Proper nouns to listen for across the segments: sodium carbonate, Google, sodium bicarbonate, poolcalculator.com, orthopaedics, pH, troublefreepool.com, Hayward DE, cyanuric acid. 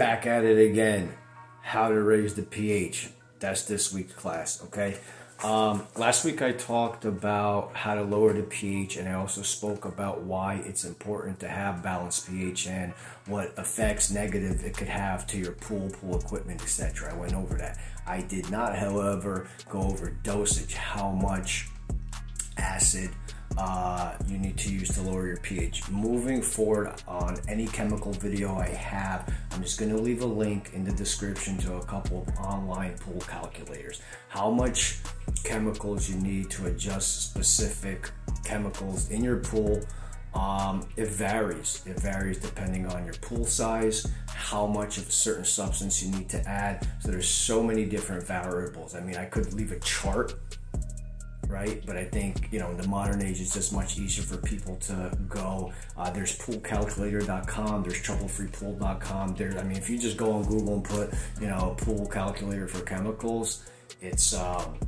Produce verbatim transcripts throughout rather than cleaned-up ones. back at it again. How to raise the pH. That's this week's class, okay? Um, last week I talked about how to lower the pH, and I also spoke about why it's important to have balanced pH and what effects negative it could have to your pool, pool equipment, et cetera. I went over that. I did not, however, go over dosage, how much acid uh, you need to use to lower your pH. Moving forward on any chemical video I have, I'm just going to leave a link in the description to a couple of online pool calculators. How much chemicals you need to adjust specific chemicals in your pool, um, it varies. It varies depending on your pool size, how much of a certain substance you need to add. So there's so many different variables. I mean, I could leave a chart, right? But I think, you know, in the modern age, it's just much easier for people to go. Uh, there's pool calculator dot com, there's trouble free pool dot com. There's, I mean, if you just go on Google and put, you know, pool calculator for chemicals, it's, um,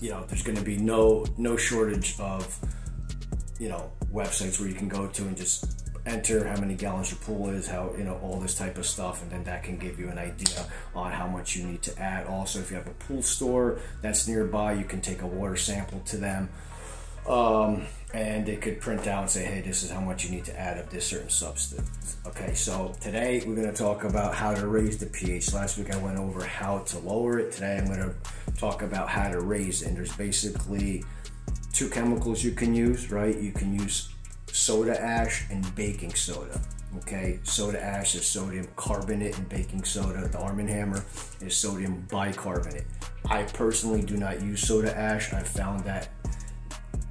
you know, there's going to be no no shortage of, you know, websites where you can go to and just enter how many gallons your pool is, how, you know, all this type of stuff, and then that can give you an idea on how much you need to add. Also, if you have a pool store that's nearby, you can take a water sample to them, um, and they could print out and say, hey, this is how much you need to add of this certain substance. Okay, so today we're going to talk about how to raise the pH. Last week I went over how to lower it. Today I'm going to talk about how to raise it, and there's basically two chemicals you can use, right? You can use soda ash and baking soda. Okay, soda ash is sodium carbonate, and baking soda, the Arm and Hammer, is sodium bicarbonate. I personally do not use soda ash. I found that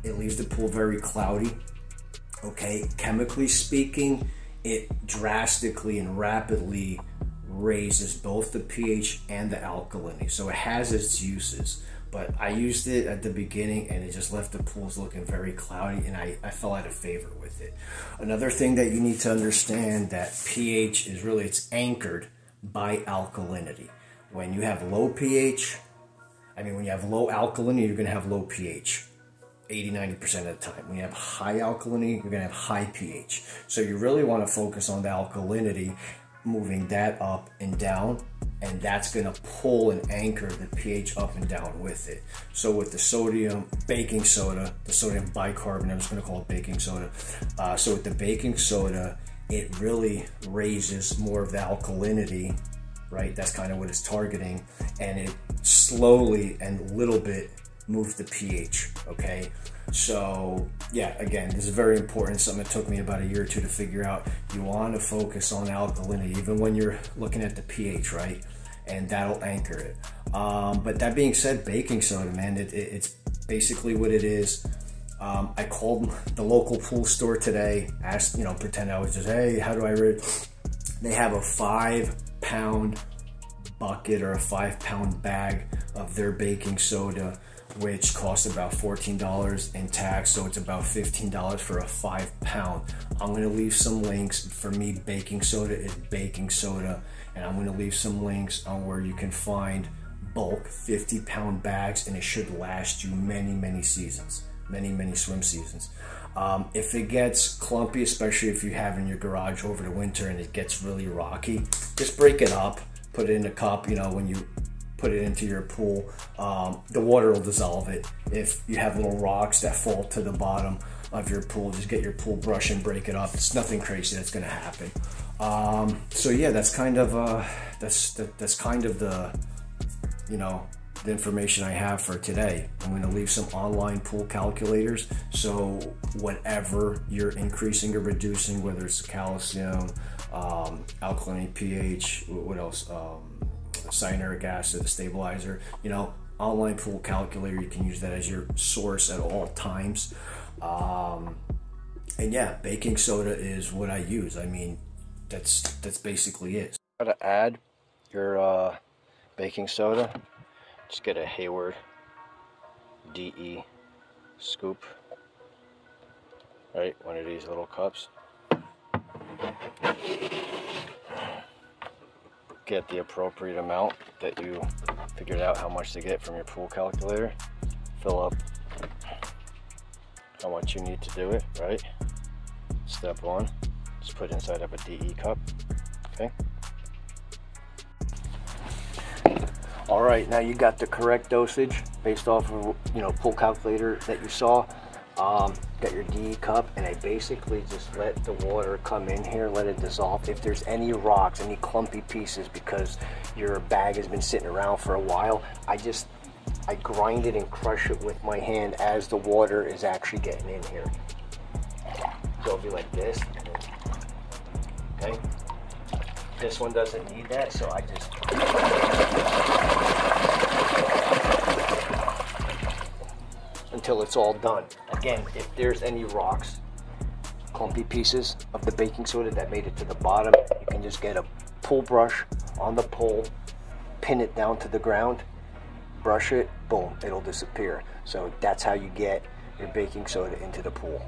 it leaves the pool very cloudy. Okay, chemically speaking, it drastically and rapidly raises both the pH and the alkalinity, so it has its uses. But I used it at the beginning, and it just left the pools looking very cloudy, and I, I fell out of favor with it. Another thing that you need to understand, that pH is really, it's anchored by alkalinity. When you have low pH, I mean, when you have low alkalinity, you're going to have low pH eighty, ninety percent of the time. When you have high alkalinity, you're going to have high pH. So you really want to focus on the alkalinity, moving that up and down, and that's going to pull and anchor the pH up and down with it. So with the sodium baking soda, the sodium bicarbonate, I'm just going to call it baking soda. Uh, so with the baking soda, it really raises more of the alkalinity, right? That's kind of what it's targeting, and it slowly and little bit moves the pH, okay? So yeah, again, this is very important, something that took me about a year or two to figure out. You want to focus on alkalinity even when you're looking at the pH, right? And that'll anchor it. Um, but that being said, baking soda, man, it, it, it's basically what it is. Um, I called the local pool store today, asked, you know, pretend I was just, hey, how do I read? They have a five pound bucket or a five pound bag of their baking soda, which costs about fourteen dollars in tax, so it's about fifteen dollars for a five pound. I'm gonna leave some links. For me, baking soda is baking soda, and I'm gonna leave some links on where you can find bulk fifty pound bags, and it should last you many, many seasons, many, many swim seasons. Um, if it gets clumpy, especially if you have in your garage over the winter and it gets really rocky, just break it up, put it in a cup, you know, when you put it into your pool, um, the water will dissolve it. If you have little rocks that fall to the bottom of your pool, just get your pool brush and break it up. It's nothing crazy that's gonna happen. Um, so yeah, that's kind of uh, that's that, that's kind of the, you know, the information I have for today. I'm gonna leave some online pool calculators, so whatever you're increasing or reducing, whether it's calcium, um, alkalinity, pH, what else? Um, cyanuric acid, a stabilizer, you know, online pool calculator, you can use that as your source at all times. Um, and yeah, baking soda is what I use. I mean, that's that's basically it. How to add your uh, baking soda, just get a Hayward D E scoop, right? One of these little cups. Get the appropriate amount that you figured out how much to get from your pool calculator. Fill up how much you need to do it, right? Step one, just put inside of a D E cup, okay? All right, now you got the correct dosage based off of, you know, pool calculator that you saw. Um, got your D E cup, and I basically just let the water come in here, let it dissolve. If there's any rocks, any clumpy pieces, because your bag has been sitting around for a while, I just, I grind it and crush it with my hand as the water is actually getting in here. So it'll be like this, okay? This one doesn't need that, so I just... until it's all done. Again, if there's any rocks, clumpy pieces of the baking soda that made it to the bottom, you can just get a pool brush on the pole, pin it down to the ground, brush it, boom, it'll disappear. So that's how you get your baking soda into the pool.